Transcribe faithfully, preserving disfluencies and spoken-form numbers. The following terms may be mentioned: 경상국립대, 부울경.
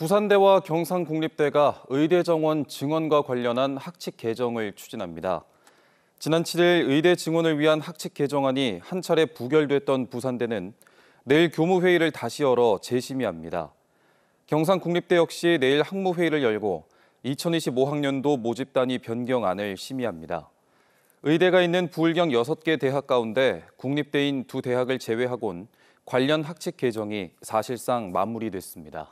부산대와 경상국립대가 의대 정원 증원과 관련한 학칙 개정을 추진합니다. 지난 칠 일 의대 증원을 위한 학칙 개정안이 한 차례 부결됐던 부산대는 내일 교무회의를 다시 열어 재심의합니다. 경상국립대 역시 내일 학무회의를 열고 이천이십오 학년도 모집 단위 변경안을 심의합니다. 의대가 있는 부울경 여섯 개 대학 가운데 국립대인 두 대학을 제외하곤 관련 학칙 개정이 사실상 마무리됐습니다.